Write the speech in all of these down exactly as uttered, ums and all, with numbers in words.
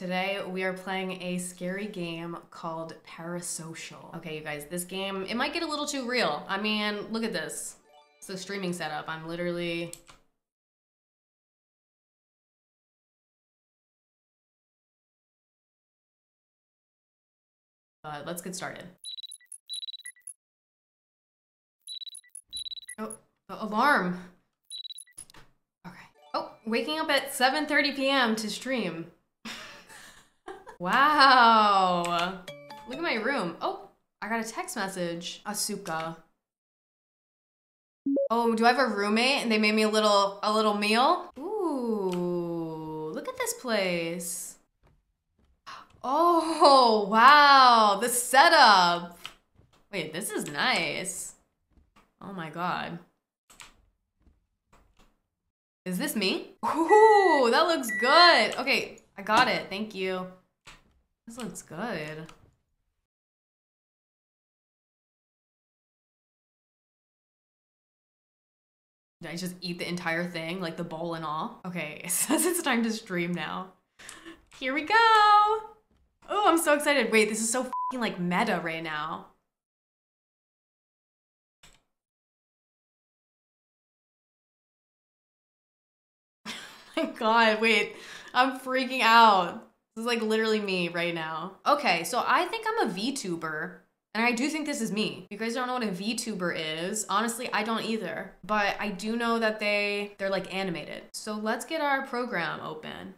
Today we are playing a scary game called Parasocial. Okay, you guys, this game, it might get a little too real. I mean, look at this. It's the streaming setup. I'm literally... Uh, let's get started. Oh, alarm. Okay. Oh, waking up at seven thirty p m to stream. Wow. Look at my room. Oh, I got a text message. Asuka. Oh, do I have a roommate? And they made me a little, a little meal. Ooh, look at this place. Oh, wow, the setup. Wait, this is nice. Oh my God. Is this me? Ooh, that looks good. Okay, I got it, thank you. This looks good. Did I just eat the entire thing, like the bowl and all? Okay, it says it's time to stream now. Here we go. Oh, I'm so excited. Wait, this is so f***ing like meta right now. Oh my God, wait, I'm freaking out. This is like literally me right now. Okay, so I think I'm a VTuber and I do think this is me. You guys don't know what a VTuber is. Honestly, I don't either, but I do know that they, they're like animated. So let's get our program open.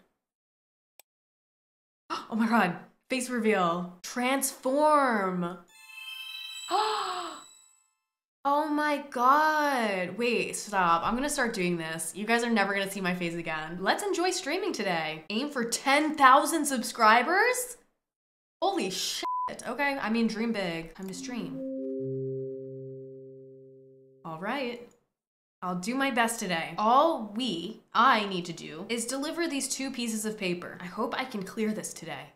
Oh my God. Face reveal. Transform. Oh my God. Wait, stop. I'm gonna start doing this. You guys are never gonna see my face again. Let's enjoy streaming today. Aim for ten thousand subscribers? Holy shit. Okay, I mean, dream big. Time to stream. All right. I'll do my best today. All we, I need to do is deliver these two pieces of paper. I hope I can clear this today.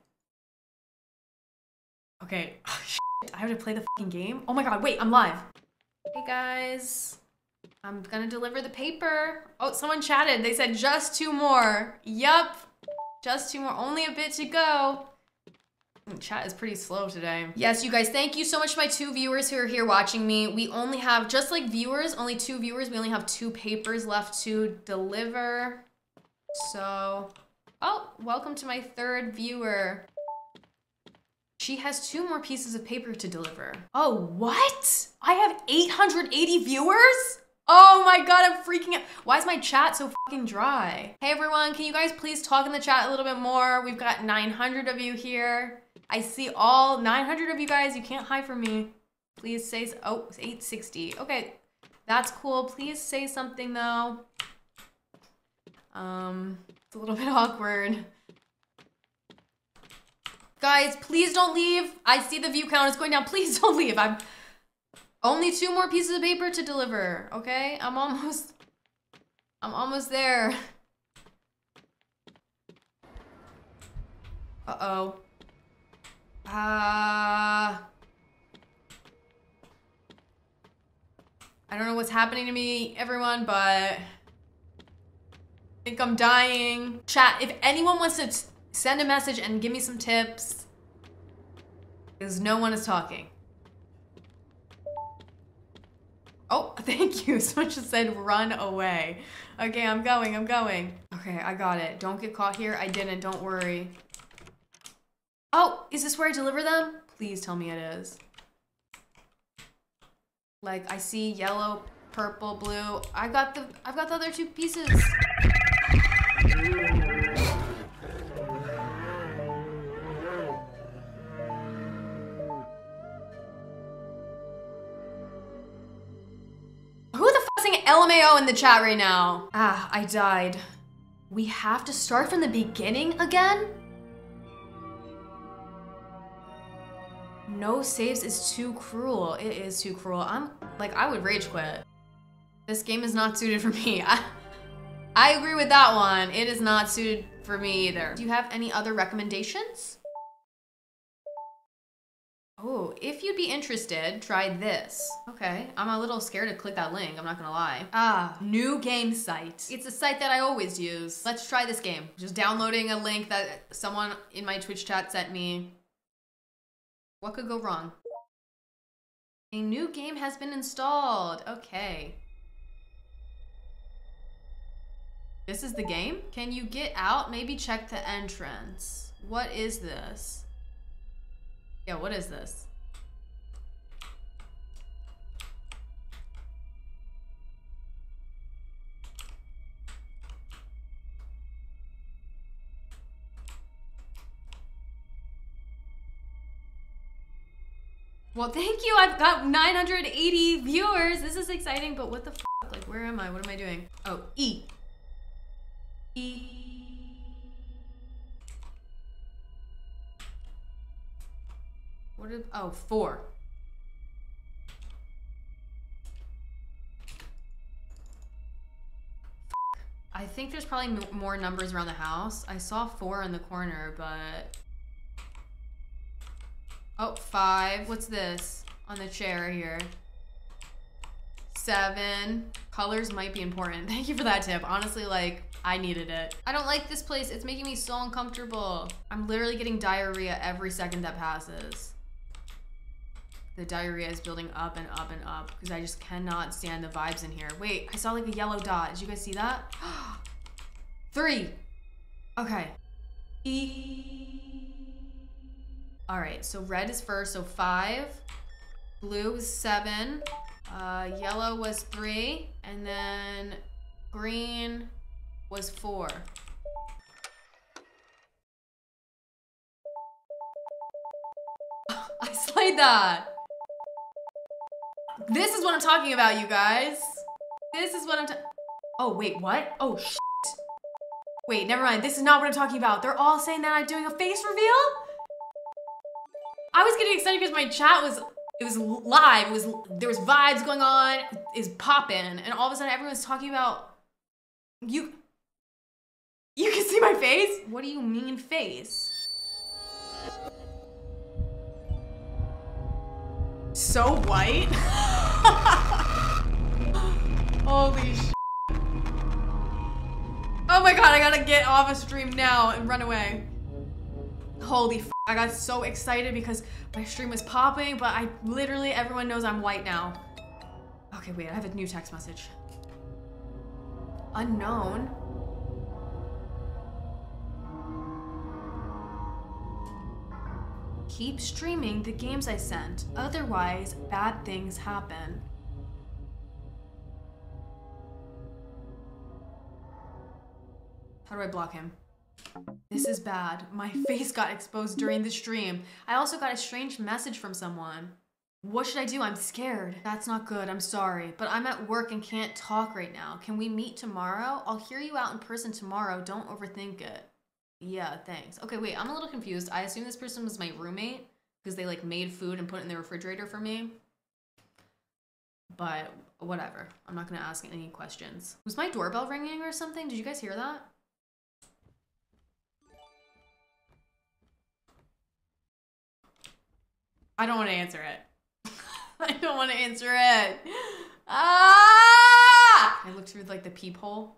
Okay, oh, shit. I have to play the fucking game? Oh my God, wait, I'm live. Hey guys, I'm gonna deliver the paper. Oh, someone chatted, they said just two more. Yup, just two more, only a bit to go. Chat is pretty slow today. Yes, you guys, thank you so much to my two viewers who are here watching me. We only have, just like viewers, only two viewers. We only have two papers left to deliver. So, oh, welcome to my third viewer. She has two more pieces of paper to deliver. Oh, what? I have eight hundred eighty viewers? Oh my God, I'm freaking out. Why is my chat so fucking dry? Hey everyone, can you guys please talk in the chat a little bit more? We've got nine hundred of you here. I see all nine hundred of you guys. You can't hide from me. Please say, oh, it's eight sixty. Okay, that's cool. Please say something though. Um, it's a little bit awkward. Guys, please don't leave. I see the view count is going down. Please don't leave. I'm only two more pieces of paper to deliver. Okay, I'm almost, I'm almost there. Uh-oh. Uh, I don't know what's happening to me, everyone, but I think I'm dying. Chat, if anyone wants to send a message and give me some tips, because no one is talking. Oh, thank you. Someone just said run away. Okay, I'm going, I'm going. Okay, I got it. Don't get caught here. I didn't, don't worry. Oh, is this where I deliver them? Please tell me it is. Like, I see yellow, purple, blue. I got the, I've got the other two pieces. L M A O in the chat right now. Ah, I died. We have to start from the beginning again? No saves is too cruel. It is too cruel. I'm like, I would rage quit. This game is not suited for me. I, I agree with that one. It is not suited for me either. Do you have any other recommendations? Oh, if you'd be interested, try this. Okay, I'm a little scared to click that link, I'm not gonna lie. Ah, new game site. It's a site that I always use. Let's try this game. Just downloading a link that someone in my Twitch chat sent me. What could go wrong? A new game has been installed. Okay. This is the game? Can you get out? Maybe check the entrance. What is this? Yeah, what is this? Well, thank you. I've got nine hundred eighty viewers. This is exciting, but what the f? Like, where am I? What am I doing? Oh, E. E. What is, oh, four. F I think there's probably m more numbers around the house. I saw four in the corner, but... Oh, five. What's this? On the chair here. Seven. Colors might be important. Thank you for that tip. Honestly, like, I needed it. I don't like this place. It's making me so uncomfortable. I'm literally getting diarrhea every second that passes. The diarrhea is building up and up and up because I just cannot stand the vibes in here. Wait, I saw like a yellow dot. Did you guys see that? Three. Okay. E. All right, so red is first, so five. Blue is seven. Uh, yellow was three. And then green was four. I slayed that. This is what I'm talking about, you guys. This is what I'm talking. Oh, wait, what? Oh, shit. Wait, never mind. This is not what I'm talking about. They're all saying that I'm doing a face reveal? I was getting excited because my chat was, it was live. It was, there was vibes going on. It's popping. And all of a sudden, everyone's talking about, you, you can see my face? What do you mean face? So white. Holy shit. Oh my god, I gotta get off a stream now and run away. Holy f, I got so excited because my stream was popping, but I literally, everyone knows I'm white now. Okay, wait, I have a new text message. Unknown. Keep streaming the games I sent, otherwise bad things happen. How do I block him? This is bad. My face got exposed during the stream. I also got a strange message from someone. What should I do? I'm scared. That's not good. I'm sorry, but I'm at work and can't talk right now. Can we meet tomorrow? I'll hear you out in person tomorrow. Don't overthink it. Yeah, thanks. Okay, wait, I'm a little confused. I assume this person was my roommate because they like made food and put it in the refrigerator for me. But whatever. I'm not gonna ask any questions. Was my doorbell ringing or something? Did you guys hear that? I don't want to answer it. I don't want to answer it. Ah! I looked through like the peephole.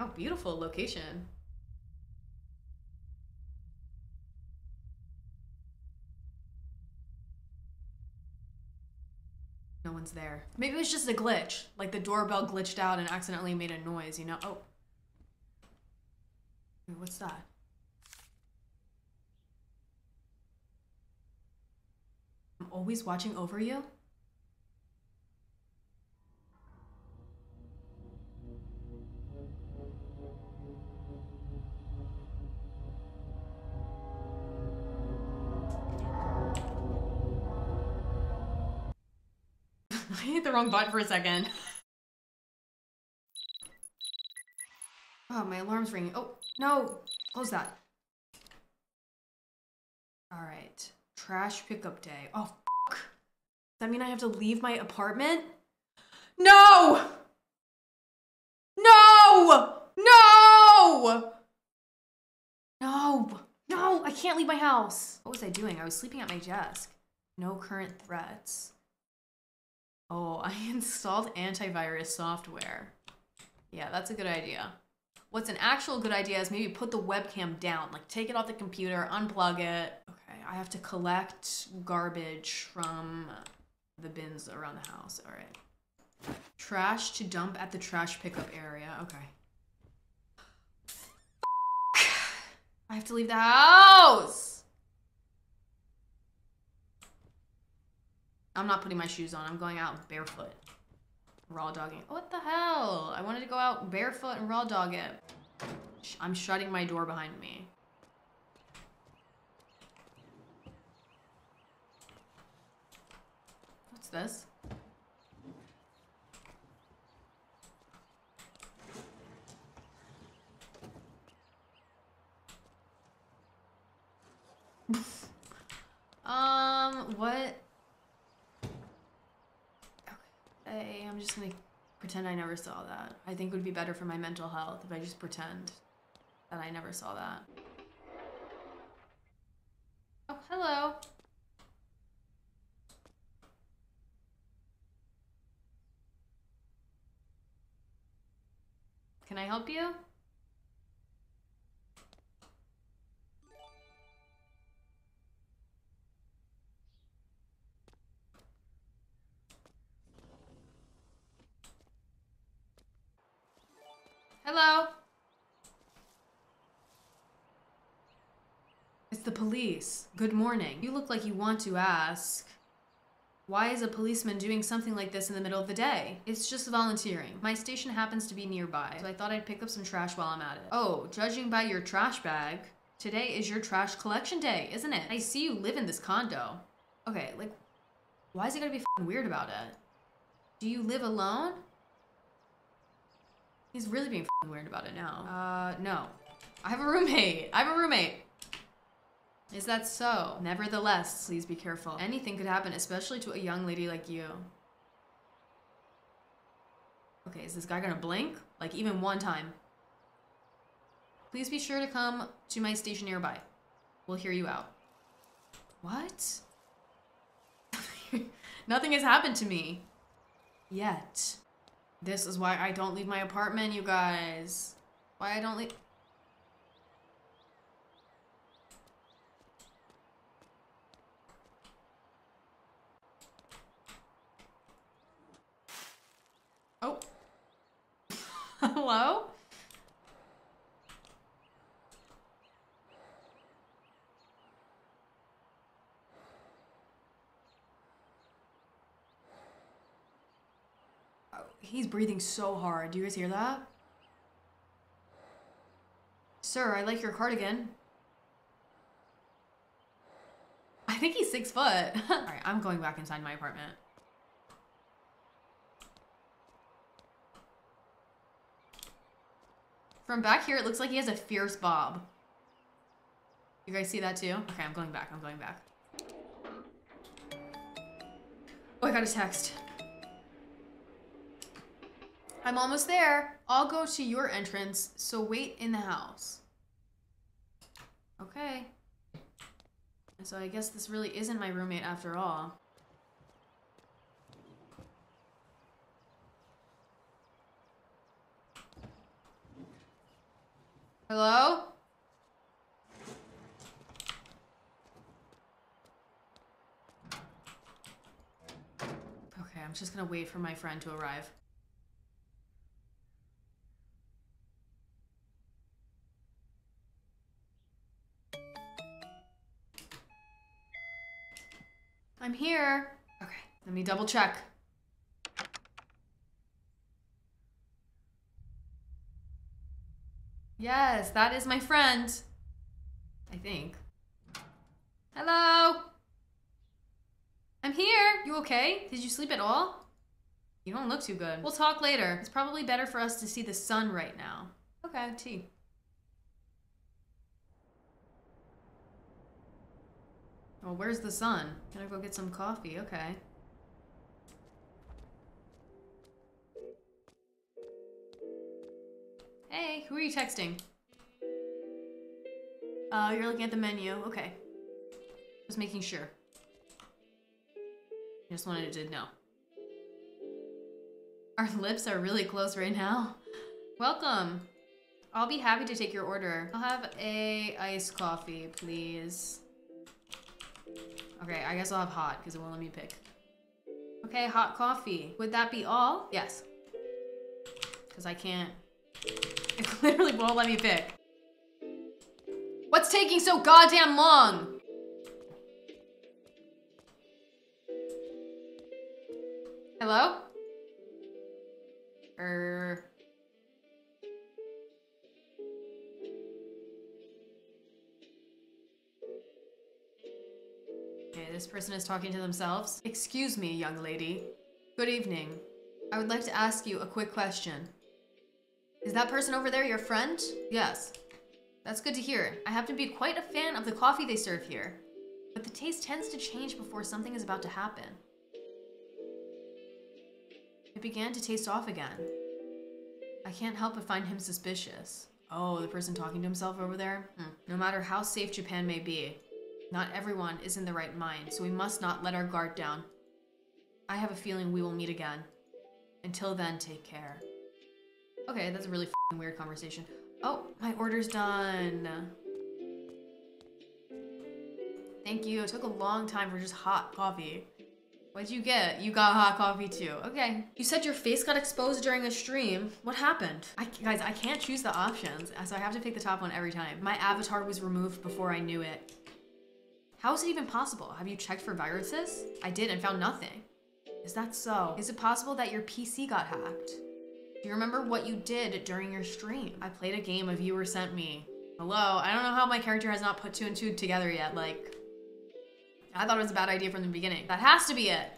Oh, beautiful location. No one's there. Maybe it was just a glitch. Like the doorbell glitched out and accidentally made a noise, you know? Oh. What's that? I'm always watching over you? I hit the wrong button for a second. Oh, my alarm's ringing. Oh, no. Close that. All right. Trash pickup day. Oh, f***. Does that mean I have to leave my apartment? No! No! No! No! No! I can't leave my house. What was I doing? I was sleeping at my desk. No current threats. Oh, I installed antivirus software. Yeah, that's a good idea. What's an actual good idea is maybe put the webcam down. Like, take it off the computer, unplug it. Okay, I have to collect garbage from the bins around the house. All right. Trash to dump at the trash pickup area. Okay. I have to leave the house! I'm not putting my shoes on. I'm going out barefoot. Raw dogging. What the hell? I wanted to go out barefoot and raw dog it. I'm shutting my door behind me. What's this? um, what? I'm just gonna pretend I never saw that. I think it would be better for my mental health if I just pretend that I never saw that. Oh, hello. Can I help you? Hello? It's the police. Good morning. You look like you want to ask, why is a policeman doing something like this in the middle of the day? It's just volunteering. My station happens to be nearby, so I thought I'd pick up some trash while I'm at it. Oh, judging by your trash bag, today is your trash collection day, isn't it? I see you live in this condo. Okay, like, why is it gonna be f***ing weird about it? Do you live alone? He's really being f***ing weird about it now. Uh, no. I have a roommate. I have a roommate. Is that so? Nevertheless, please be careful. Anything could happen, especially to a young lady like you. Okay, is this guy gonna blink? Like, even one time. Please be sure to come to my station nearby. We'll hear you out. What? Nothing has happened to me. Yet. This is why I don't leave my apartment, you guys. Why I don't leave... Oh. Hello? He's breathing so hard. Do you guys hear that? Sir, I like your cardigan. I think he's six foot. All right, I'm going back inside my apartment. From back here, it looks like he has a fierce bob. You guys see that too? Okay, I'm going back, I'm going back. Oh, I got a text. I'm almost there. I'll go to your entrance, so wait in the house. Okay. So I guess this really isn't my roommate after all. Hello? Okay, I'm just gonna wait for my friend to arrive. I'm here. Okay, let me double check. Yes, that is my friend. I think. Hello. I'm here. You okay? Did you sleep at all? You don't look too good. We'll talk later. It's probably better for us to see the sun right now. Okay, tea. Well, where's the sun? Can I go get some coffee? Okay. Hey, who are you texting? Uh, you're looking at the menu. Okay. Just making sure. Just wanted to know. Our lips are really close right now. Welcome. I'll be happy to take your order. I'll have a iced coffee, please. Okay, I guess I'll have hot because it won't let me pick. Okay, hot coffee. Would that be all? Yes. Because I can't. It literally won't let me pick. What's taking so goddamn long? Hello? Er. Okay, this person is talking to themselves. Excuse me, young lady. Good evening. I would like to ask you a quick question. Is that person over there your friend? Yes. That's good to hear. I happen to be quite a fan of the coffee they serve here, but the taste tends to change before something is about to happen. It began to taste off again. I can't help but find him suspicious. Oh, the person talking to himself over there? Mm. No matter how safe Japan may be, not everyone is in the right mind, so we must not let our guard down. I have a feeling we will meet again. Until then, take care. Okay, that's a really f***ing weird conversation. Oh, my order's done. Thank you. It took a long time for just hot coffee. What'd you get? You got hot coffee too. Okay. You said your face got exposed during a stream. What happened? I, guys, I can't choose the options, so I have to pick the top one every time. My avatar was removed before I knew it. How is it even possible? Have you checked for viruses? I did and found nothing. Is that so? Is it possible that your P C got hacked? Do you remember what you did during your stream? I played a game a viewer sent me. Hello, I don't know how my character has not put two and two together yet, like... I thought it was a bad idea from the beginning. That has to be it!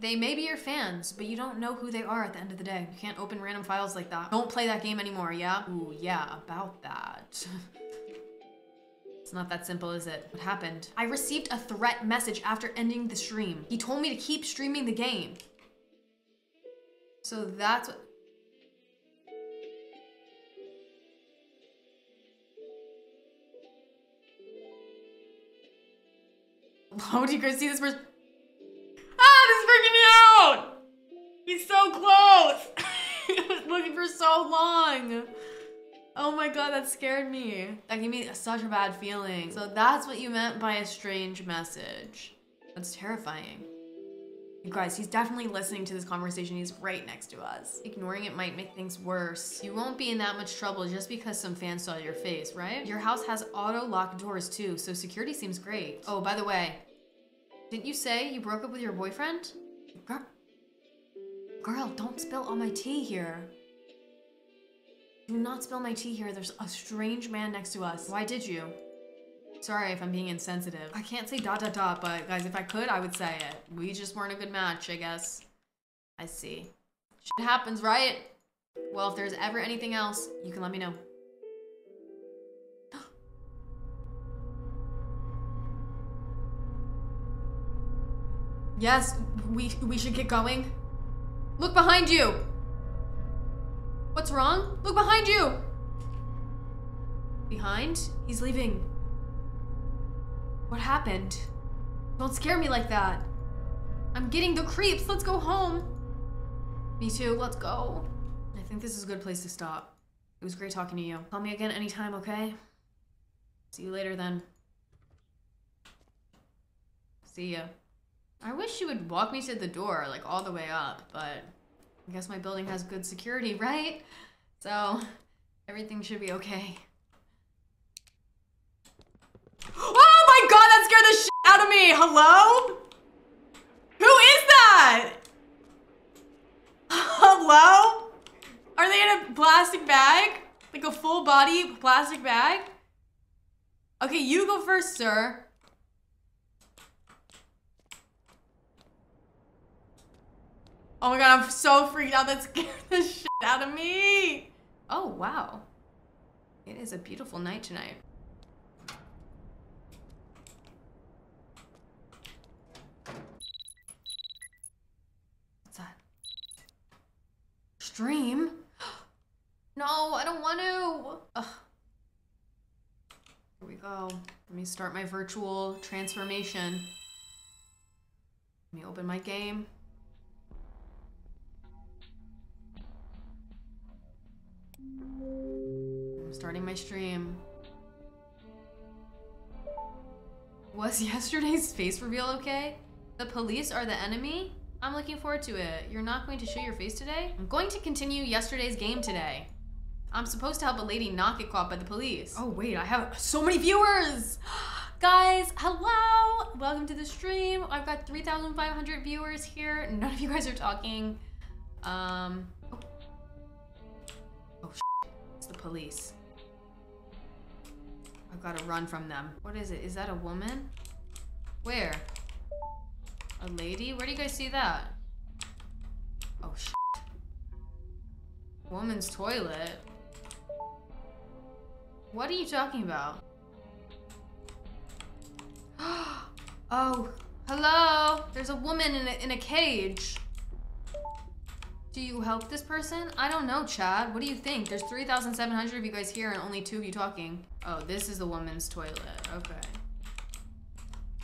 They may be your fans, but you don't know who they are at the end of the day. You can't open random files like that. Don't play that game anymore, yeah? Ooh, yeah, about that. It's not that simple, is it? What happened? I received a threat message after ending the stream. He told me to keep streaming the game. So that's what... How do you guys see this person? Ah, this is freaking me out! He's so close! He was looking for so long! Oh my god, that scared me. That gave me such a bad feeling. So that's what you meant by a strange message. That's terrifying. You guys, he's definitely listening to this conversation. He's right next to us. Ignoring it might make things worse. You won't be in that much trouble just because some fans saw your face, right? Your house has auto-lock doors too, so security seems great. Oh, by the way, didn't you say you broke up with your boyfriend? Girl, girl, don't spill all my tea here. Do not spill my tea here. There's a strange man next to us. Why did you? Sorry if I'm being insensitive. I can't say dot dot dot, but guys, if I could, I would say it. We just weren't a good match, I guess. I see. Shit happens, right? Well, if there's ever anything else, you can let me know. Yes, we, we should get going. Look behind you! What's wrong? Look behind you! Behind? He's leaving. What happened? Don't scare me like that. I'm getting the creeps. Let's go home. Me too. Let's go. I think this is a good place to stop. It was great talking to you. Call me again anytime, okay? See you later then. See ya. I wish she would walk me to the door, like all the way up, but I guess my building has good security, right? So everything should be okay. Oh my god, that scared the shit out of me! Hello? Who is that? Hello? Are they in a plastic bag? Like a full body plastic bag? Okay, you go first, sir. Oh my god, I'm so freaked out. That scared the shit out of me. Oh wow. It is a beautiful night tonight. What's that? Stream? No, I don't want to. Ugh. Here we go. Let me start my virtual transformation. Let me open my game. I'm starting my stream. Was yesterday's face reveal okay? The police are the enemy? I'm looking forward to it. You're not going to show your face today? I'm going to continue yesterday's game today. I'm supposed to help a lady not get caught by the police. Oh wait, I have so many viewers! Guys, hello! Welcome to the stream. I've got three thousand five hundred viewers here. None of you guys are talking. Um, oh, oh shit. It's the police. I've got to run from them. What is it? Is that a woman? Where? A lady? Where do you guys see that? Oh shit. Woman's toilet? What are you talking about? Oh, hello! There's a woman in a, in a cage. Do you help this person? I don't know, Chad. What do you think? There's three thousand seven hundred of you guys here and only two of you talking. Oh, this is the woman's toilet. Okay.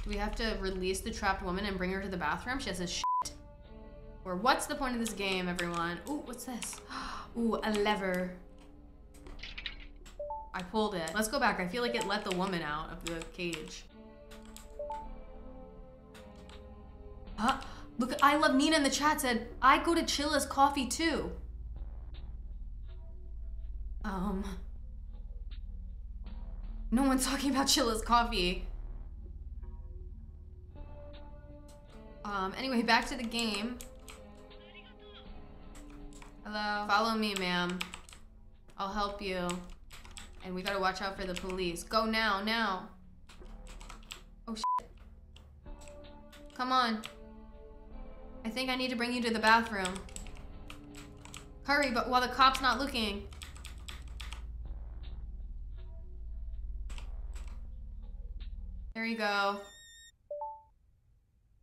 Do we have to release the trapped woman and bring her to the bathroom? She has a shit. Or what's the point of this game, everyone? Ooh, what's this? Ooh, a lever. I pulled it. Let's go back. I feel like it let the woman out of the cage. Huh? Look, I Love Nina in the chat said, I go to Chilla's coffee too. Um. No one's talking about Chilla's coffee. Um, anyway, back to the game. Hello. Follow me, ma'am. I'll help you. And we gotta watch out for the police. Go now, now. Oh, shit. Come on. I think I need to bring you to the bathroom. Hurry, but while the cop's not looking. There you go.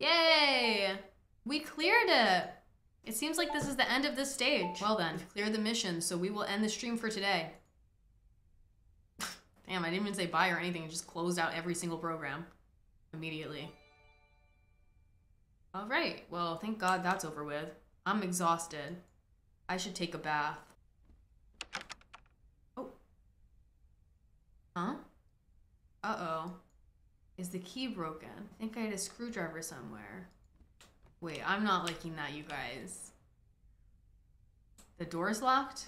Yay! We cleared it! It seems like this is the end of this stage. Well then, we've cleared the mission, so we will end the stream for today. Damn, I didn't even say bye or anything. It just closed out every single program immediately. All right, well, thank God that's over with. I'm exhausted. I should take a bath. Oh. Huh? Uh-oh. Is the key broken? I think I had a screwdriver somewhere. Wait, I'm not liking that, you guys. The door's locked?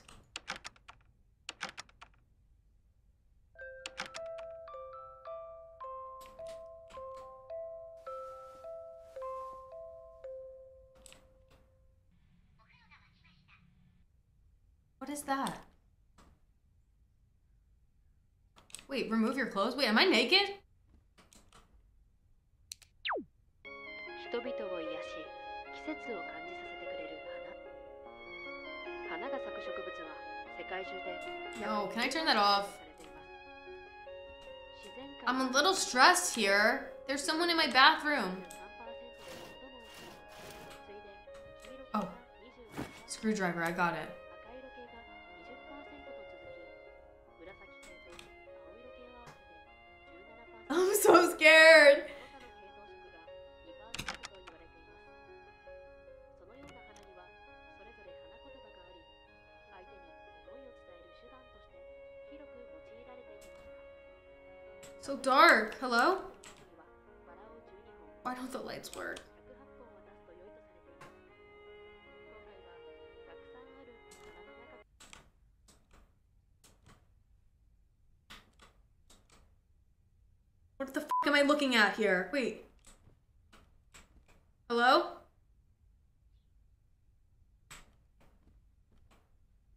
What is that? Wait, remove your clothes? Wait, am I naked? No, can I turn that off? I'm a little stressed here. There's someone in my bathroom. Oh. Screwdriver, I got it. I'm so scared. So dark. Hello? Why don't the lights work? What the f am I looking at here? Wait. Hello?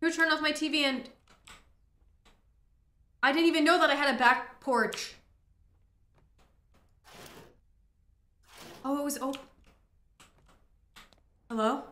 Who turned off my T V and... I didn't even know that I had a back porch. Oh, it was open. Hello?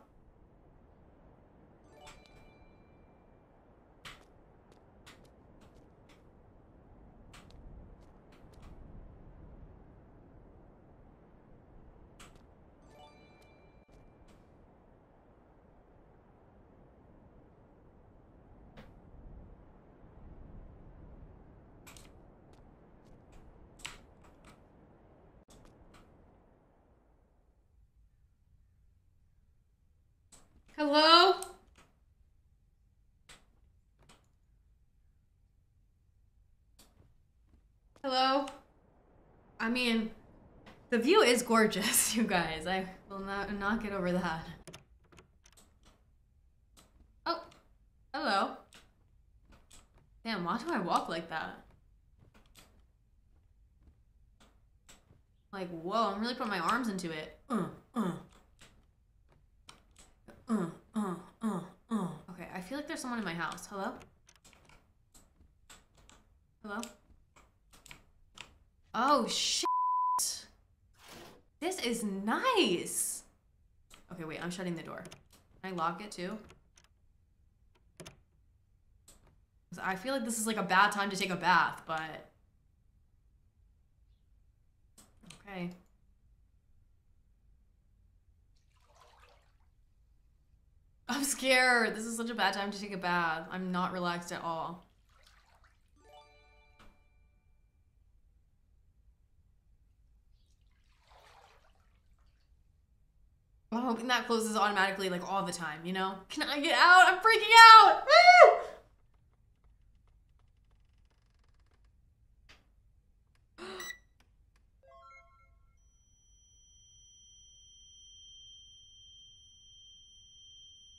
Hello? Hello? I mean, the view is gorgeous, you guys. I will not, not get over that. Oh, hello. Damn, why do I walk like that? Like, whoa, I'm really putting my arms into it. Uh, uh. Uh, uh, uh, uh. Okay, I feel like there's someone in my house. Hello? Hello? Oh, shit. This is nice. Okay, wait, I'm shutting the door. Can I lock it too? I feel like this is like a bad time to take a bath, but... Okay. I'm scared. This is such a bad time to take a bath. I'm not relaxed at all. I'm hoping that closes automatically like all the time, you know? Can I get out? I'm freaking out! Woo!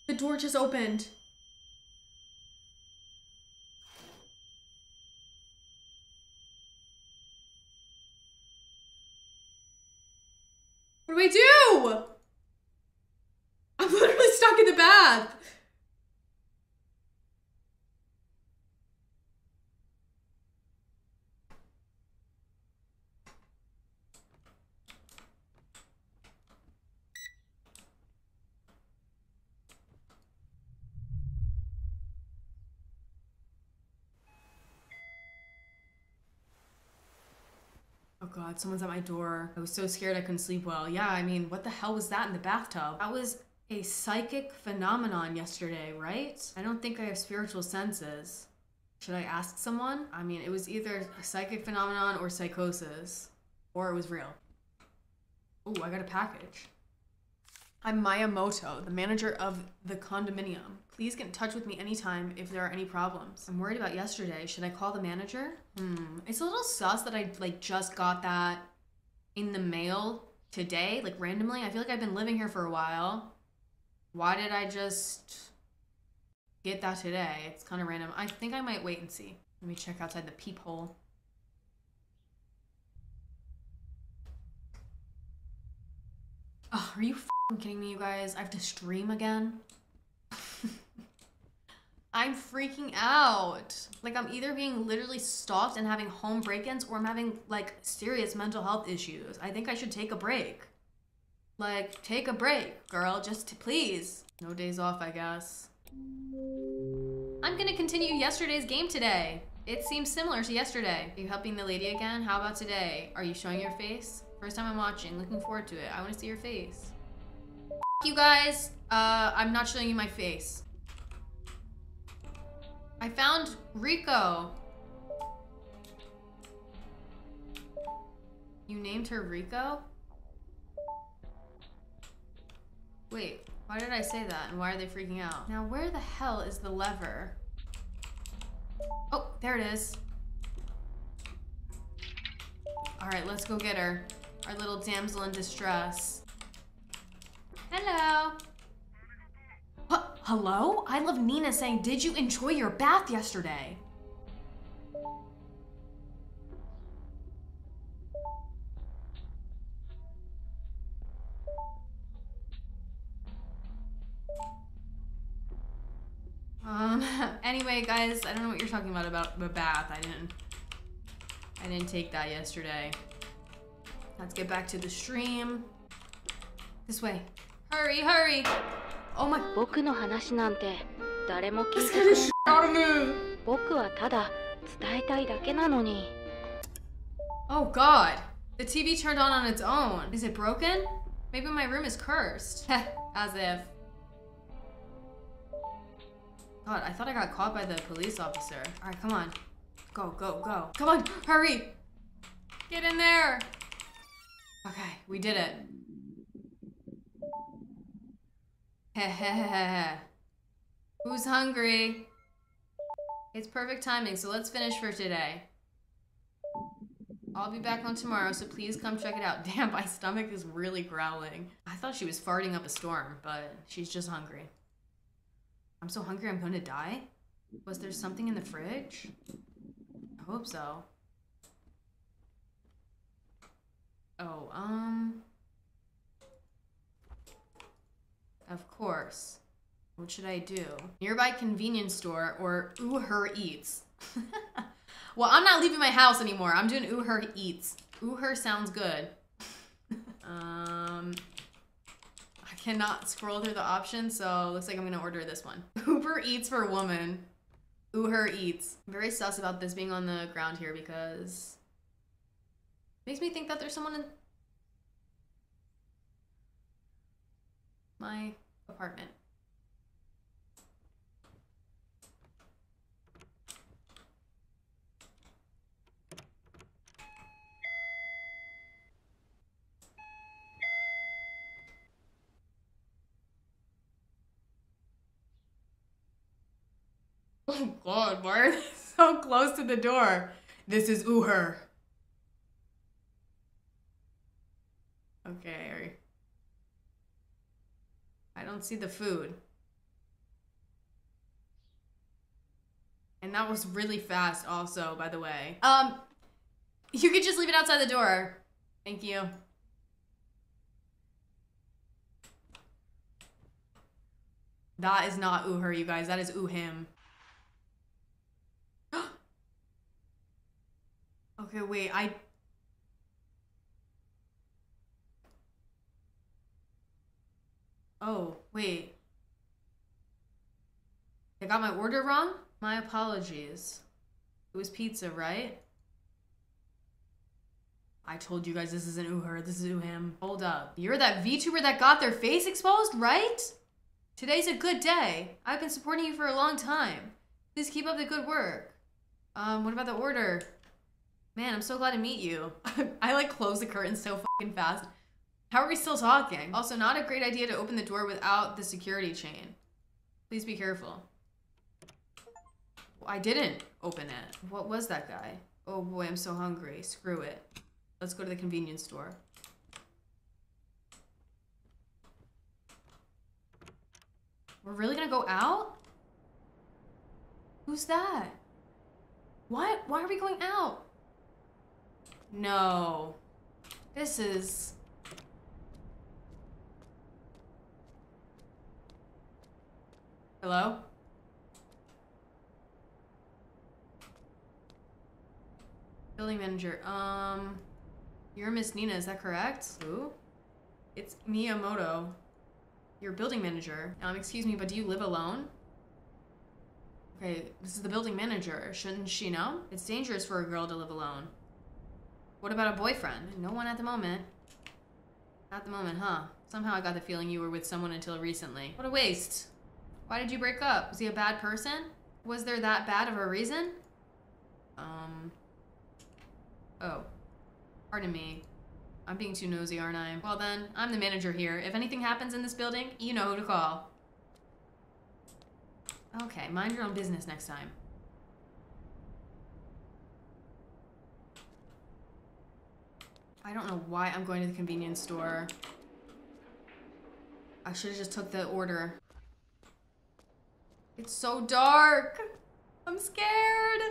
The door just opened. What do we do? I'm literally stuck in the bath. God, someone's at my door. I was so scared I couldn't sleep well. Yeah, I mean, what the hell was that in the bathtub? That was a psychic phenomenon yesterday, right? I don't think I have spiritual senses. Should I ask someone? I mean, it was either a psychic phenomenon or psychosis, or it was real. Oh, I got a package. I'm Miyamoto, the manager of the condominium. Please get in touch with me anytime if there are any problems. I'm worried about yesterday. Should I call the manager? Hmm. It's a little sus that I like just got that in the mail today, like randomly. I feel like I've been living here for a while. Why did I just get that today? It's kind of random. I think I might wait and see. Let me check outside the peephole. Oh, are you f***ing kidding me, you guys? I have to stream again? I'm freaking out. Like, I'm either being literally stalked and having home break-ins, or I'm having like serious mental health issues. I think I should take a break. Like, take a break, girl, just to please. No days off, I guess. I'm gonna continue yesterday's game today. It seems similar to yesterday. Are you helping the lady again? How about today? Are you showing your face? First time I'm watching, looking forward to it. I wanna see your face. F you guys, uh, I'm not showing you my face. I found Rico. You named her Rico? Wait, why did I say that and why are they freaking out? Now, where the hell is the lever? Oh, there it is. All right, let's go get her. Our little damsel in distress. Hello. H Hello? I Love Nina saying, did you enjoy your bath yesterday? Um, anyway, guys, I don't know what you're talking about about the bath. I didn't, I didn't take that yesterday. Let's get back to the stream. This way. Hurry, hurry. Oh my. This guy is out of me. Oh God. The T V turned on on its own. Is it broken? Maybe my room is cursed. Heh, as if. God, I thought I got caught by the police officer. All right, come on. Go, go, go. Come on, hurry. Get in there. Okay, we did it. Who's hungry? It's perfect timing, so let's finish for today. I'll be back on tomorrow, so please come check it out. Damn, my stomach is really growling. I thought she was farting up a storm, but she's just hungry. I'm so hungry I'm gonna die? Was there something in the fridge? I hope so. Oh, um... Of course. What should I do? Nearby convenience store or Uber Eats. Well, I'm not leaving my house anymore. I'm doing Uber Eats. Uber sounds good. um, I cannot scroll through the options, so looks like I'm gonna order this one. Uber Eats for woman. Uber Eats. I'm very sus about this being on the ground here because it makes me think that there's someone in my apartment. Oh God, why are they so close to the door? This is Uber. Okay, I don't see the food. And that was really fast also, by the way. Um, you could just leave it outside the door. Thank you. That is not Uber, you guys, that is U-him. Okay, wait, I... Oh, wait. I got my order wrong? My apologies. It was pizza, right? I told you guys this isn't Uber, this is U-him. Hold up. You're that VTuber that got their face exposed, right? Today's a good day. I've been supporting you for a long time. Please keep up the good work. Um, what about the order? Man, I'm so glad to meet you. I like close the curtains so fucking fast. How are we still talking? Also, not a great idea to open the door without the security chain. Please be careful. I didn't open it. What was that guy? Oh boy, I'm so hungry. Screw it. Let's go to the convenience store. We're really gonna go out? Who's that? What? Why are we going out? No, this is... Hello? Building manager, um... You're Miss Nina, is that correct? Who? It's Miyamoto. You're building manager. Um, excuse me, but do you live alone? Okay, this is the building manager. Shouldn't she know? It's dangerous for a girl to live alone. What about a boyfriend? No one at the moment. At the moment, huh? Somehow I got the feeling you were with someone until recently. What a waste. Why did you break up? Was he a bad person? Was there that bad of a reason? Um... Oh. Pardon me. I'm being too nosy, aren't I? Well then, I'm the manager here. If anything happens in this building, you know who to call. Okay, mind your own business next time. I don't know why I'm going to the convenience store. I should've just took the order. It's so dark. I'm scared.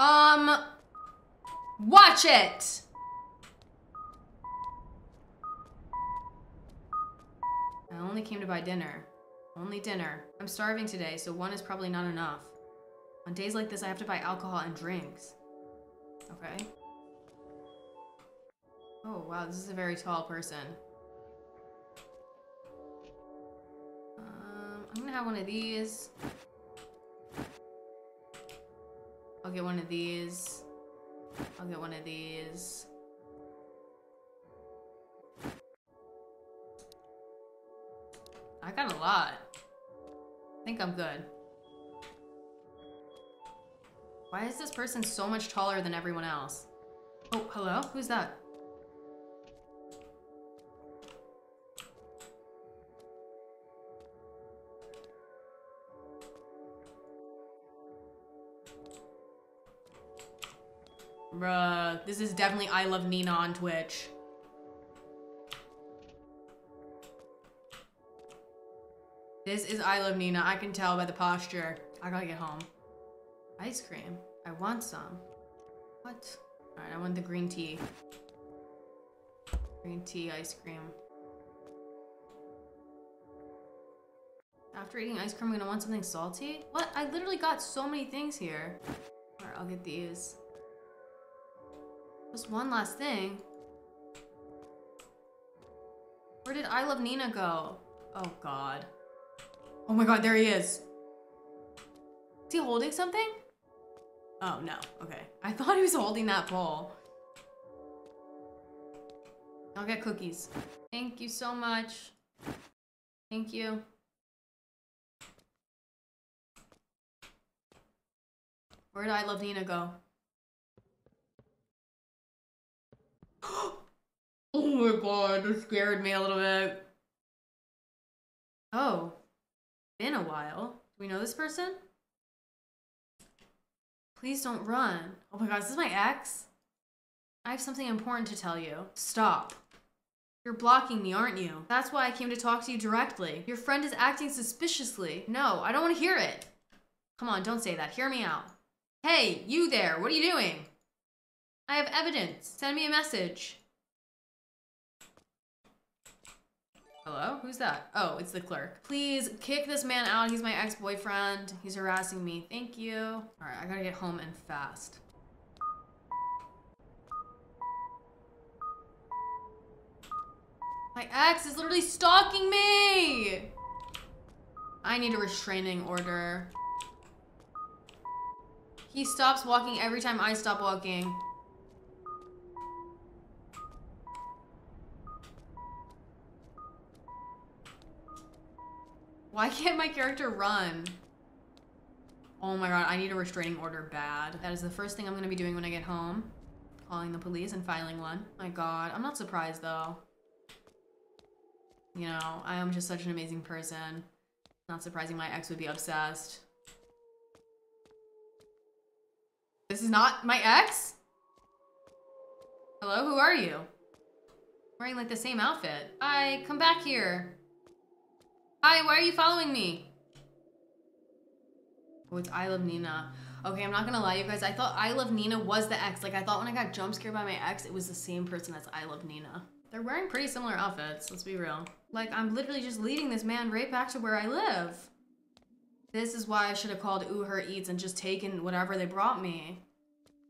Um, watch it. I only came to buy dinner. Only dinner. I'm starving today, so one is probably not enough. On days like this, I have to buy alcohol and drinks. Okay. Oh, wow, this is a very tall person. Um, I'm gonna have one of these. I'll get one of these. I'll get one of these. I got a lot. I think I'm good. Why is this person so much taller than everyone else? Oh, hello? Who's that? Bruh, this is definitely I Love Nina on Twitch. This is I Love Nina. I can tell by the posture. I gotta get home. Ice cream? I want some. What? Alright, I want the green tea. Green tea, ice cream. After eating ice cream, I'm gonna want something salty? What? I literally got so many things here. Alright, I'll get these. Just one last thing. Where did I Love Nina go? Oh god. Oh my god, there he is. Is he holding something? Oh no, okay. I thought he was holding that bowl. I'll get cookies. Thank you so much. Thank you. Where did I Love Nina go? Oh my god, that scared me a little bit. Oh. Been a while. Do we know this person? Please don't run. Oh my god, is this my ex? I have something important to tell you. Stop. You're blocking me, aren't you? That's why I came to talk to you directly. Your friend is acting suspiciously. No, I don't want to hear it. Come on, don't say that. Hear me out. Hey, you there. What are you doing? I have evidence. Send me a message. Hello? Who's that? Oh, it's the clerk. Please kick this man out. He's my ex-boyfriend. He's harassing me. Thank you. All right, I gotta get home and fast. My ex is literally stalking me! I need a restraining order. He stops walking every time I stop walking. Why can't my character run? Oh my god, I need a restraining order bad. That is the first thing I'm gonna be doing when I get home. Calling the police and filing one. My god, I'm not surprised though. You know, I am just such an amazing person. Not surprising my ex would be obsessed. This is not my ex? Hello, who are you? Wearing like the same outfit. I come back here. Hi, why are you following me? Oh, it's I Love Nina. Okay, I'm not gonna lie, you guys. I thought I Love Nina was the ex. Like, I thought when I got jump scared by my ex, it was the same person as I Love Nina. They're wearing pretty similar outfits, let's be real. Like, I'm literally just leading this man right back to where I live. This is why I should have called Uber Eats and just taken whatever they brought me.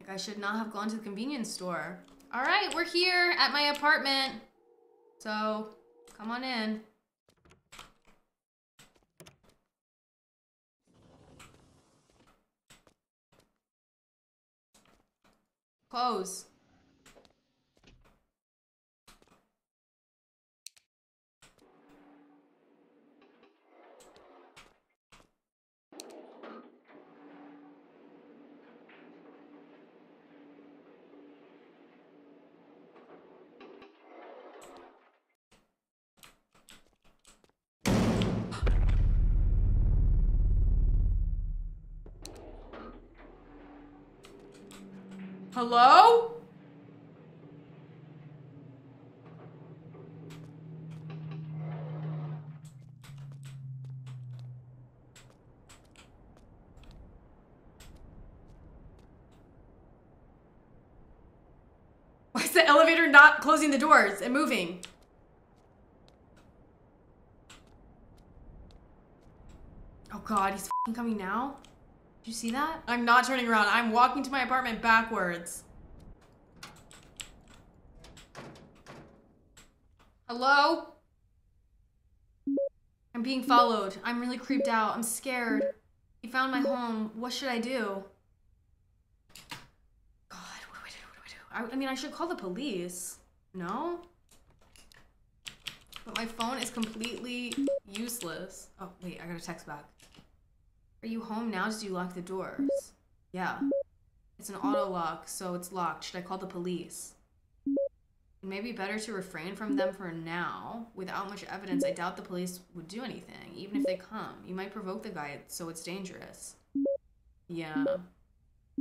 Like, I should not have gone to the convenience store. All right, we're here at my apartment. So, come on in. Close. Hello? Why is the elevator not closing the doors and moving? Oh god, he's f***ing coming now? You see that? I'm not turning around. I'm walking to my apartment backwards. Hello? I'm being followed. I'm really creeped out. I'm scared. He found my home. What should I do? God, what do I do? What do I do? I, I mean, I should call the police. No? But my phone is completely useless. Oh, wait, I gotta text back. Are you home now? Did you lock the doors? Yeah. It's an auto lock, so it's locked. Should I call the police? It may be better to refrain from them for now. Without much evidence, I doubt the police would do anything, even if they come. You might provoke the guy, so it's dangerous. Yeah.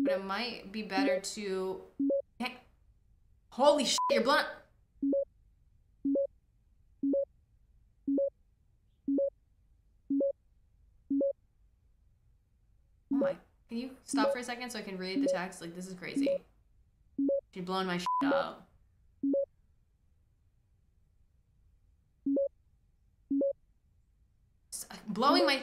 but it might be better to... Dang. Holy shit, you're blind. Oh my, can you stop for a second so I can read the text? Like, this is crazy. She's blowing my shit up. Blowing my...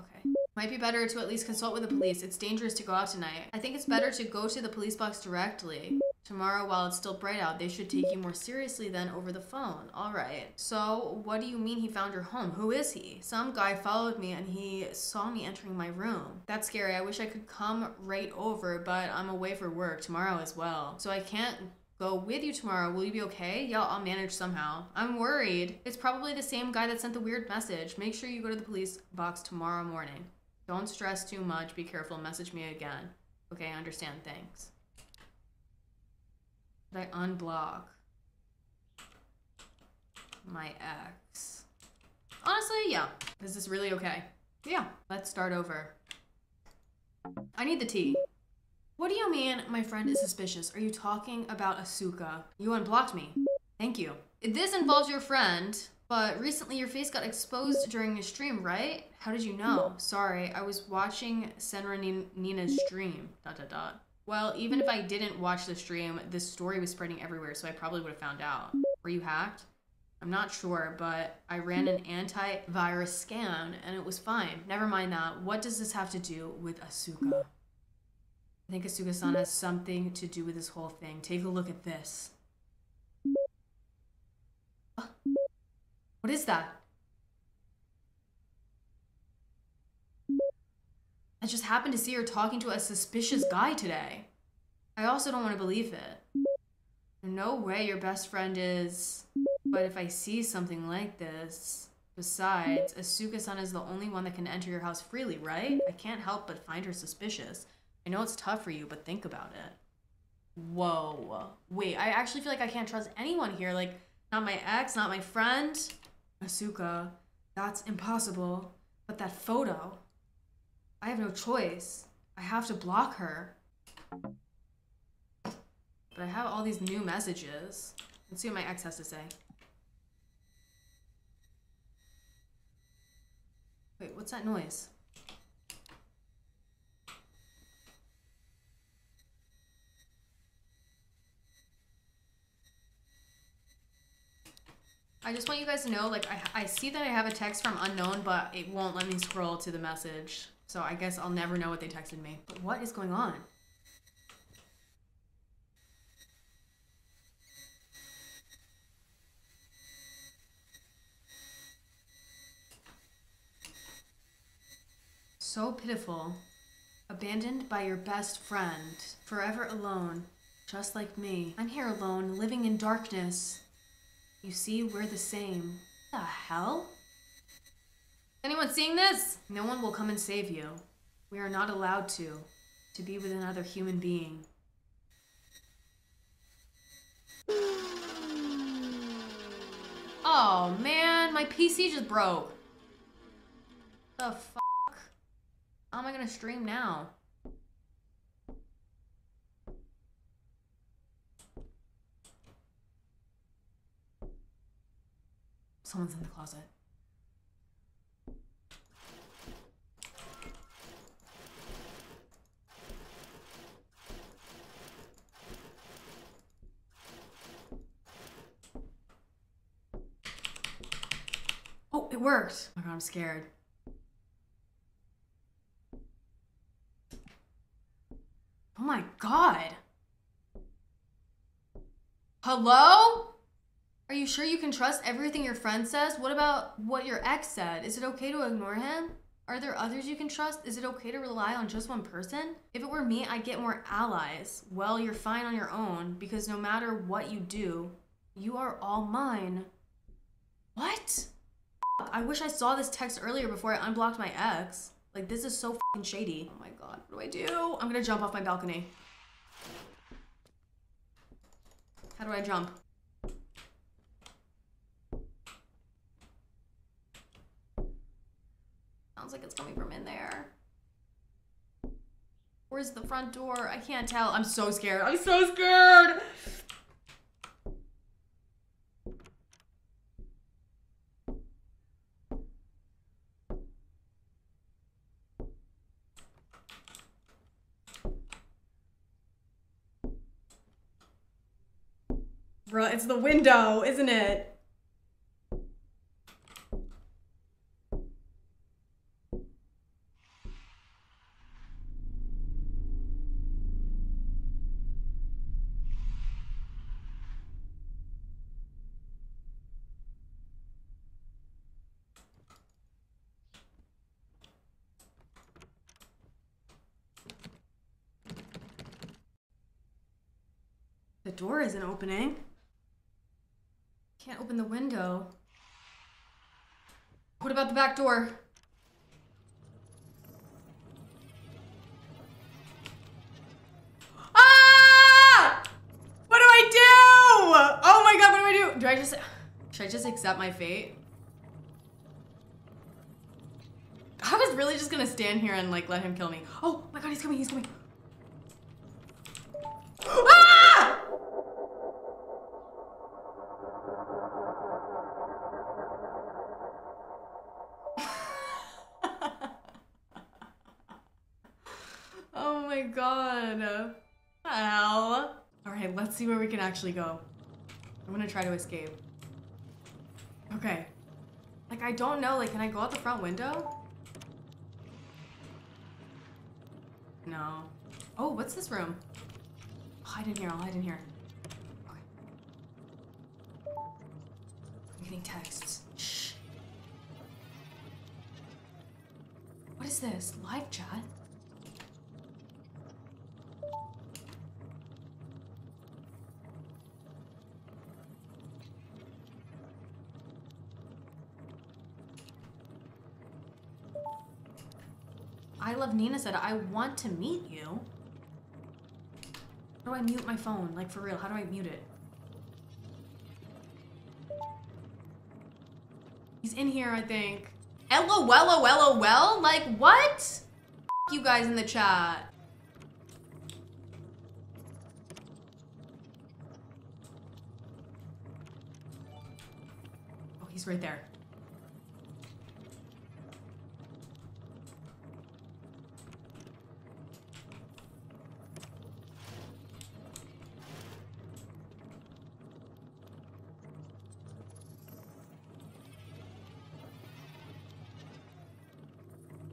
Okay. Might be better to at least consult with the police. It's dangerous to go out tonight. I think it's better to go to the police box directly. Tomorrow, while it's still bright out, they should take you more seriously than over the phone. All right. So, what do you mean he found your home? Who is he? Some guy followed me and he saw me entering my room. That's scary. I wish I could come right over, but I'm away for work tomorrow as well. So I can't go with you tomorrow. Will you be okay? Yeah, I'll manage somehow. I'm worried. It's probably the same guy that sent the weird message. Make sure you go to the police box tomorrow morning. Don't stress too much. Be careful. Message me again. Okay, I understand. Thanks. Did I unblock my ex? Honestly, yeah. Is this really okay? Yeah. Let's start over. I need the tea. What do you mean my friend is suspicious? Are you talking about Asuka? You unblocked me. Thank you. This involves your friend, but recently your face got exposed during a stream, right? How did you know? Sorry, I was watching Senran Nina's stream. Dot dot dot. Well, even if I didn't watch the stream, this story was spreading everywhere, so I probably would have found out. Were you hacked? I'm not sure, but I ran an antivirus scan and it was fine. Never mind that. What does this have to do with Asuka? I think Asuka-san has something to do with this whole thing. Take a look at this. What is that? I just happened to see her talking to a suspicious guy today. I also don't want to believe it. No way your best friend is... But if I see something like this... Besides, Asuka-san is the only one that can enter your house freely, right? I can't help but find her suspicious. I know it's tough for you, but think about it. Whoa. Wait, I actually feel like I can't trust anyone here. Like, not my ex, not my friend. Asuka, that's impossible. But that photo... I have no choice. I have to block her. But I have all these new messages. Let's see what my ex has to say. Wait, what's that noise? I just want you guys to know, like, I, I see that I have a text from unknown, but it won't let me scroll to the message. So I guess I'll never know what they texted me. But what is going on? So pitiful. Abandoned by your best friend. Forever alone. Just like me. I'm here alone, living in darkness. You see, we're the same. What the hell? Anyone seeing this? No one will come and save you. We are not allowed to, to be with another human being. Oh man, my P C just broke. The fuck? How am I gonna stream now? Someone's in the closet. Oh, it worked. Oh my God, I'm scared. Oh my God. Hello? Are you sure you can trust everything your friend says? What about what your ex said? Is it okay to ignore him? Are there others you can trust? Is it okay to rely on just one person? If it were me, I'd get more allies. Well, you're fine on your own because no matter what you do, you are all mine. What? I wish I saw this text earlier before I unblocked my ex. Like, this is so fucking shady. Oh my God, what do I do? I'm gonna jump off my balcony. How do I jump? Sounds like it's coming from in there. Where's the front door? I can't tell. I'm so scared. I'm so scared. Bruh, it's the window, isn't it? The door isn't opening. Can't open the window. What about the back door? Ah! What do I do? Oh my god, what do I do? Do I just, should I just accept my fate? I was really just gonna stand here and like let him kill me. Oh my god, he's coming, he's coming. Let's see where we can actually go. I'm gonna try to escape. Okay. Like, I don't know, like, can I go out the front window? No. Oh, what's this room? I'll hide in here, I'll hide in here. Okay. I'm getting texts. Shh. What is this? Live chat? I Love Nina said, I want to meet you. How do I mute my phone? Like, for real, how do I mute it? He's in here, I think. LOL, LOL, LOL? Like, what? F you guys in the chat. Oh, he's right there.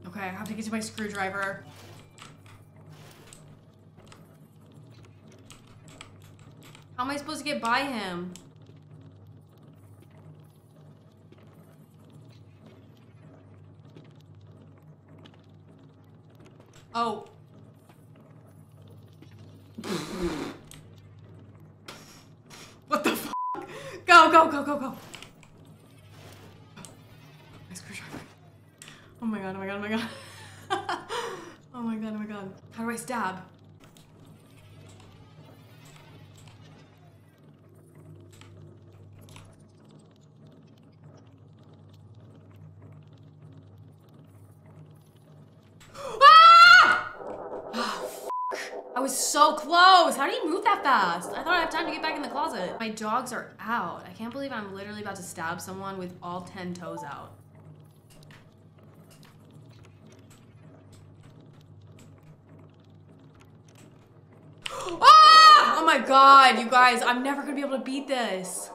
Okay, I have to get to my screwdriver. How am I supposed to get by him? Oh. What the fuck? Go, go, go, go, go. Oh my god, oh my god, oh my god. Oh my god, oh my god. How do I stab? Ah! Oh, f I was so close. How do you move that fast? I thought I'd have time to get back in the closet. My dogs are out. I can't believe I'm literally about to stab someone with all ten toes out. Oh my god, you guys, I'm never gonna be able to beat this.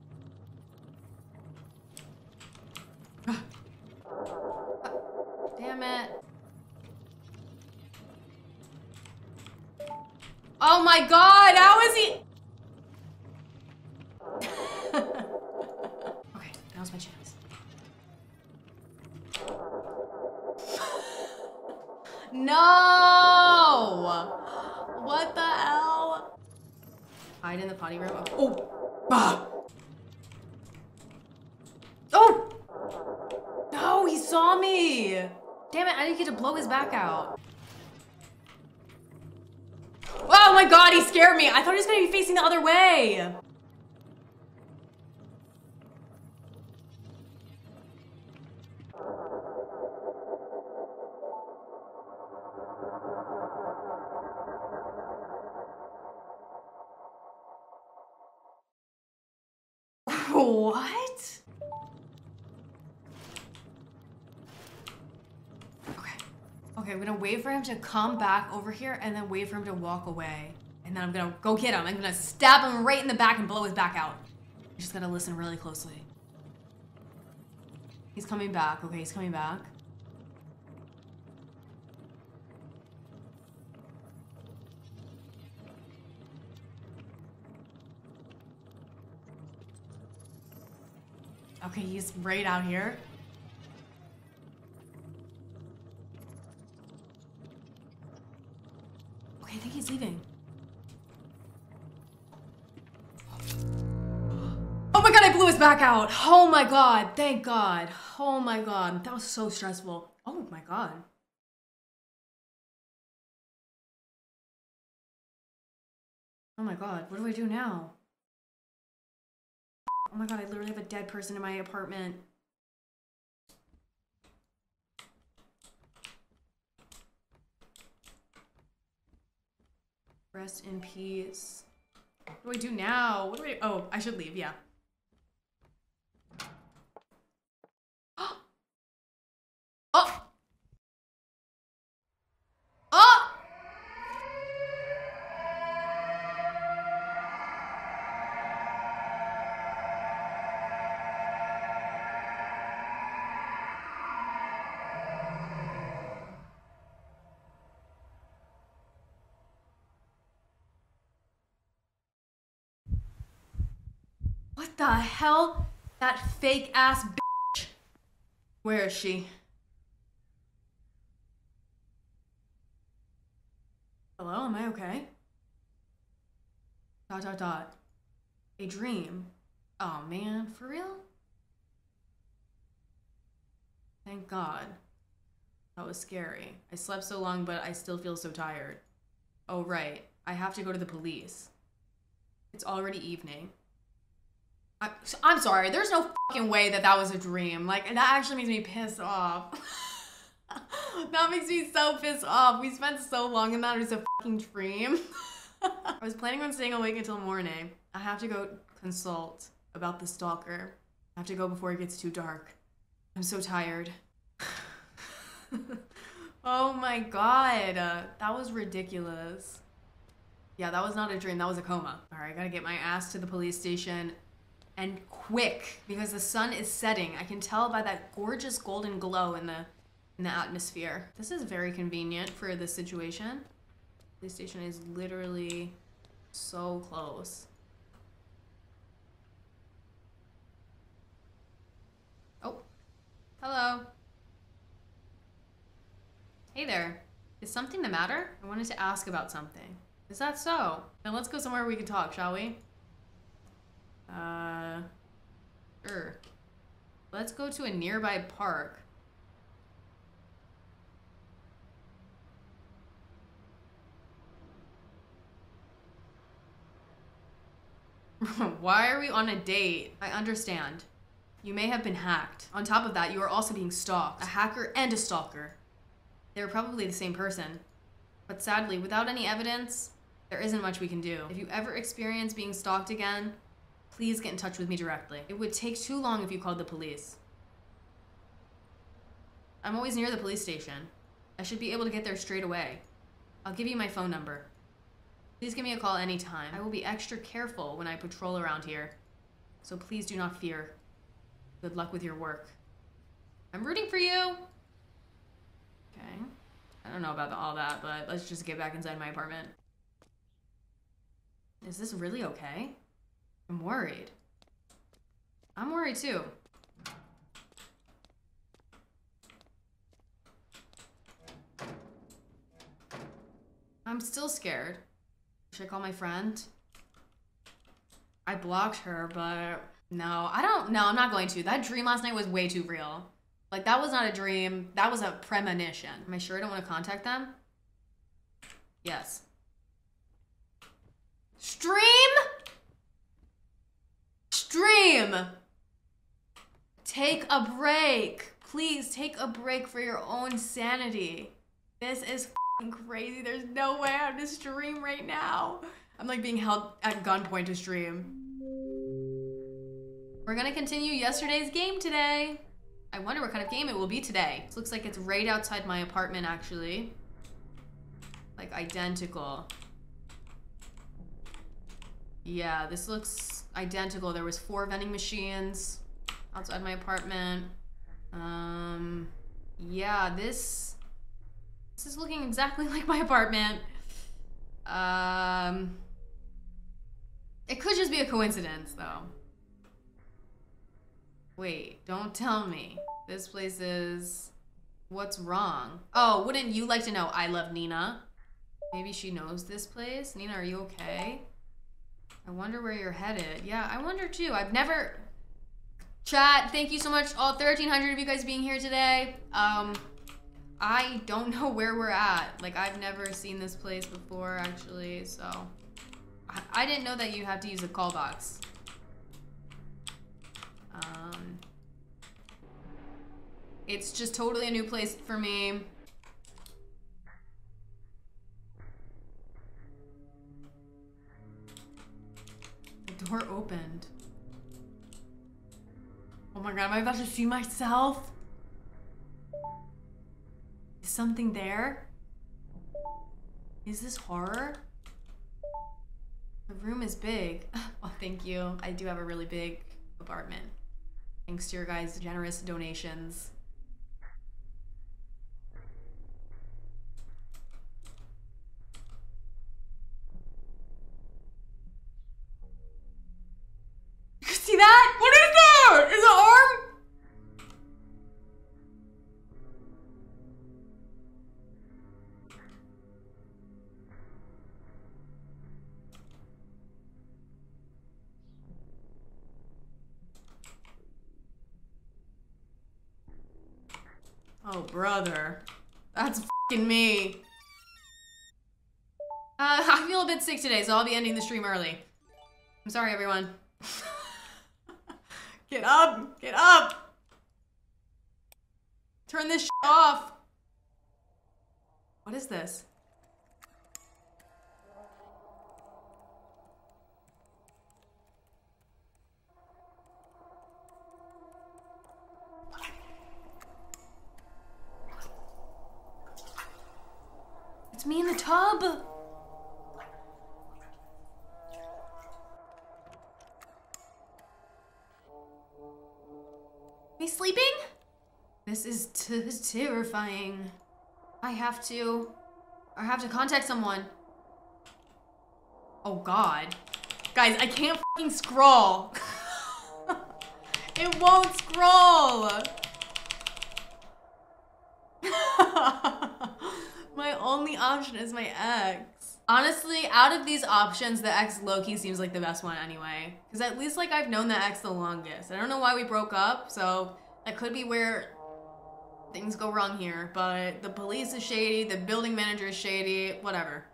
Uh, damn it. Oh my god, how is he? Okay, now's my chance. No! What the hell? Hide in the potty room. Oh! Oh! Ah. Oh! No, he saw me! Damn it, I didn't get to blow his back out. Oh my god, he scared me! I thought he was gonna be facing the other way! what? Okay. Okay, I'm gonna wait for him to come back over here and then wait for him to walk away. And then I'm gonna go get him. I'm gonna stab him right in the back and blow his back out. You just gotta listen really closely. He's coming back. Okay, he's coming back. Okay, he's right out here. Okay, I think he's leaving. Oh my god, I blew his back out. Oh my god, thank god. Oh my god, that was so stressful. Oh my god. Oh my god, what do I do now? Oh my god, I literally have a dead person in my apartment. Rest in peace. What do I do now? What do I do? Oh, I should leave, yeah. Oh! Oh! What the hell? That fake ass bitch. Where is she? Hello, am I okay? Dot dot dot. A dream. Oh man, for real? Thank God. That was scary. I slept so long, but I still feel so tired. Oh right, I have to go to the police. It's already evening. I, I'm sorry, there's no fucking way that that was a dream. Like, that actually makes me pissed off. That makes me so pissed off. We spent so long in that. It was a fucking dream. I was planning on staying awake until morning. I have to go consult about the stalker. I have to go before it gets too dark. I'm so tired. Oh my god. Uh, that was ridiculous. Yeah, that was not a dream. That was a coma. All right, I gotta get my ass to the police station. And quick, because the sun is setting. I can tell by that gorgeous golden glow in the in the atmosphere. This is very convenient for this situation. The police station is literally so close. Oh, hello. Hey there. Is something the matter? I wanted to ask about something. Is that so? Then let's go somewhere we can talk, shall we? Uh, sure. Let's go to a nearby park. Why are we on a date? I understand. You may have been hacked. On top of that, you are also being stalked. A hacker and a stalker. They're probably the same person. But sadly, without any evidence, there isn't much we can do. If you ever experience being stalked again, please get in touch with me directly. It would take too long if you called the police. I'm always near the police station. I should be able to get there straight away. I'll give you my phone number. Please give me a call anytime. I will be extra careful when I patrol around here, so please do not fear. Good luck with your work. I'm rooting for you. Okay. I don't know about all that, but let's just get back inside my apartment. Is this really okay? I'm worried. I'm worried too. I'm still scared. Should I call my friend? I blocked her, but no, I don't, no, I'm not going to. That dream last night was way too real. Like, that was not a dream. That was a premonition. Am I sure I don't want to contact them? Yes. Stream? Dream! Take a break. Please take a break for your own sanity. This is f***ing crazy. There's no way I'm to stream right now. I'm like being held at gunpoint to stream. We're gonna continue yesterday's game today. I wonder what kind of game it will be today. This looks like it's right outside my apartment, actually. Like, identical. Yeah, this looks identical. There was four vending machines outside my apartment. Um, yeah, this... This is looking exactly like my apartment. Um... It could just be a coincidence, though. Wait, don't tell me. This place is... What's wrong? Oh, wouldn't you like to know? I love Nina. Maybe she knows this place. Nina, are you okay? I wonder where you're headed. Yeah, I wonder too. I've never... Chat, thank you so much, all thirteen hundred of you guys being here today. Um, I don't know where we're at. Like, I've never seen this place before, actually, so... I, I didn't know that you had to use a call box. Um, it's just totally a new place for me. The door opened. Oh my god, am I about to see myself? Is something there? Is this horror? The room is big. Oh, thank you. I do have a really big apartment. Thanks to your guys' generous donations. You can see that? What is that? Is it arm? Oh, brother. That's f***ing me. Uh, I feel a bit sick today, so I'll be ending the stream early. I'm sorry, everyone. Get up! Get up! Turn this shit off! What is this? It's me in the tub! Me sleeping? This is t terrifying. I have to... I have to contact someone. Oh god. Guys, I can't f***ing scroll. It won't scroll! My only option is my ex. Honestly, out of these options, the ex low-key seems like the best one anyway. Because at least, like, I've known the ex the longest. I don't know why we broke up, so that could be where things go wrong here. But the police is shady, the building manager is shady, whatever.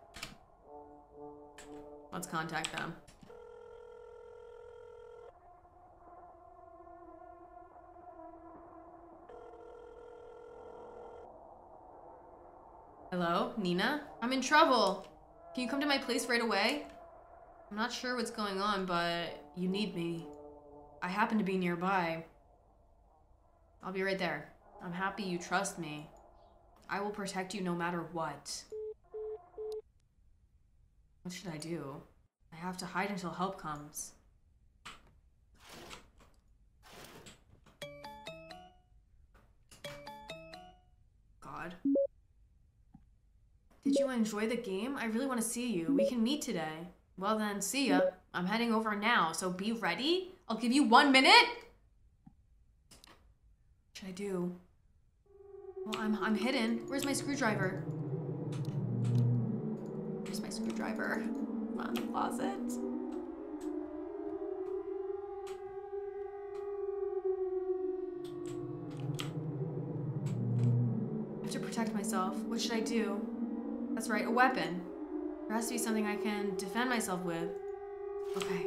Let's contact them. Hello, Nina? I'm in trouble. Can you come to my place right away? I'm not sure what's going on, but you need me. I happen to be nearby. I'll be right there. I'm happy you trust me. I will protect you no matter what. What should I do? I have to hide until help comes. God. Did you enjoy the game? I really want to see you. We can meet today. Well then, see ya. I'm heading over now, so be ready. I'll give you one minute. What should I do? Well, I'm, I'm hidden. Where's my screwdriver? Where's my screwdriver? Come on, the closet. I have to protect myself. What should I do? That's right, a weapon. There has to be something I can defend myself with. Okay.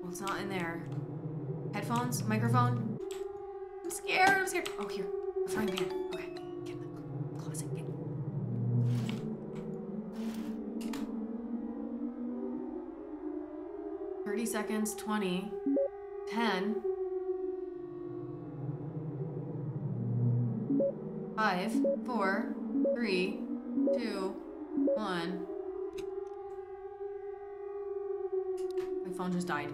Well, it's not in there. Headphones? Microphone? I'm scared, I'm scared. Oh, here. A frying pan. Okay. Get in the closet. Get in. thirty seconds, twenty. ten, five, four, three, two, one. My phone just died.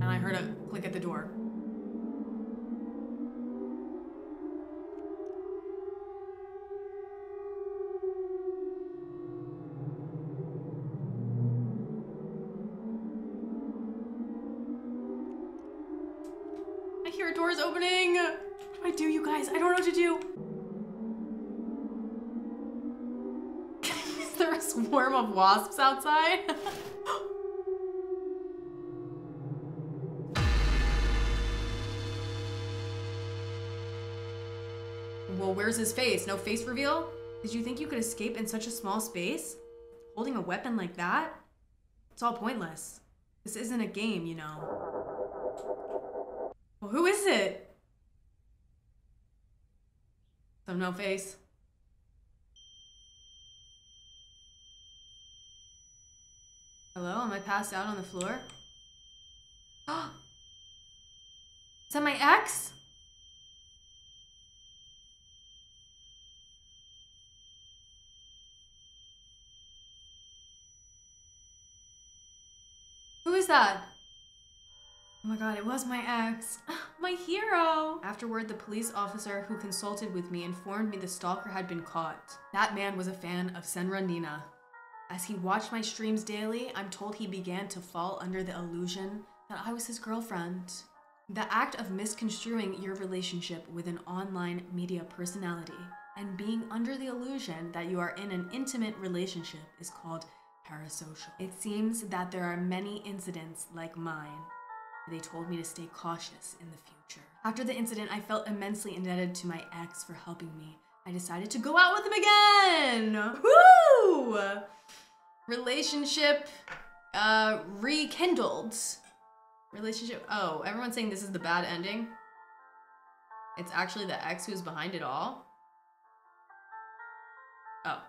And I heard a click at the door. I hear a door is opening. What do I do, you guys? I don't know what to do. Is there a swarm of wasps outside? Well, where's his face? No face reveal? Did you think you could escape in such a small space? Holding a weapon like that? It's all pointless. This isn't a game, you know. Well, who is it? So no face. Hello, am I passed out on the floor? Oh! Is that my ex? Who is that? Oh my god, it was my ex. My hero! Afterward, the police officer who consulted with me informed me the stalker had been caught. That man was a fan of Senran Nina. As he watched my streams daily, I'm told he began to fall under the illusion that I was his girlfriend. The act of misconstruing your relationship with an online media personality and being under the illusion that you are in an intimate relationship is called parasocial. It seems that there are many incidents like mine. They told me to stay cautious in the future. After the incident, I felt immensely indebted to my ex for helping me. I decided to go out with him again! Woo! Relationship uh, rekindled. Relationship, oh, everyone's saying this is the bad ending. It's actually the ex who's behind it all. Oh.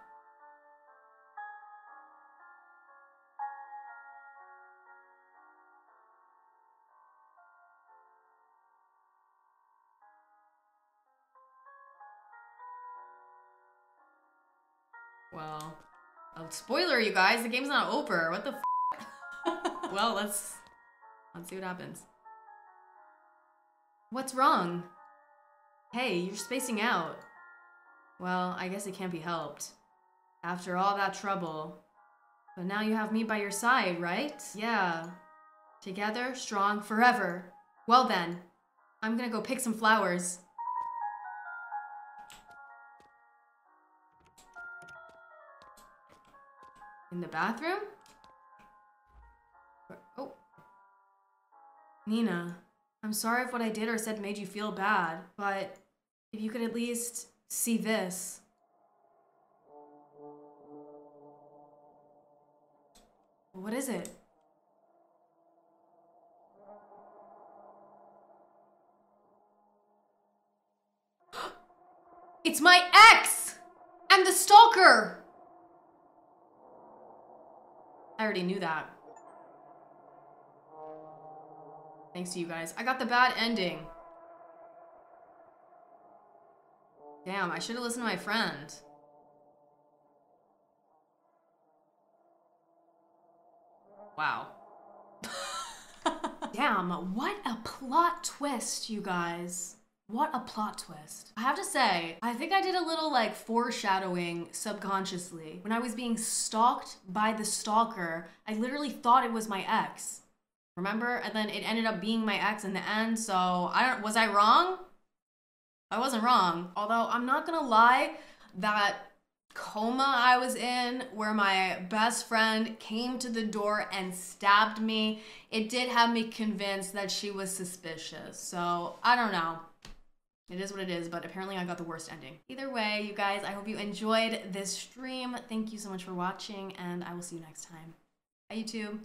Well, oh, spoiler, you guys. The game's not over. What the f? Well, let's let's see what happens. What's wrong? Hey, you're spacing out. Well, I guess it can't be helped. After all that trouble, but now you have me by your side, right? Yeah. Together, strong, forever. Well then, I'm gonna go pick some flowers. In the bathroom? Oh. Nina, I'm sorry if what I did or said made you feel bad, but if you could at least see this. What is it? It's my ex! And the stalker! I already knew that. Thanks to you guys. I got the bad ending. Damn, I should have listened to my friend. Wow. Damn, what a plot twist, you guys. What a plot twist. I have to say, I think I did a little like foreshadowing subconsciously. When I was being stalked by the stalker, I literally thought it was my ex. Remember? And then it ended up being my ex in the end, so I don't, was I wrong? I wasn't wrong. Although I'm not gonna lie, that coma I was in where my best friend came to the door and stabbed me, it did have me convinced that she was suspicious. So I don't know. It is what it is, but apparently I got the worst ending. Either way, you guys, I hope you enjoyed this stream. Thank you so much for watching, and I will see you next time. Bye, YouTube.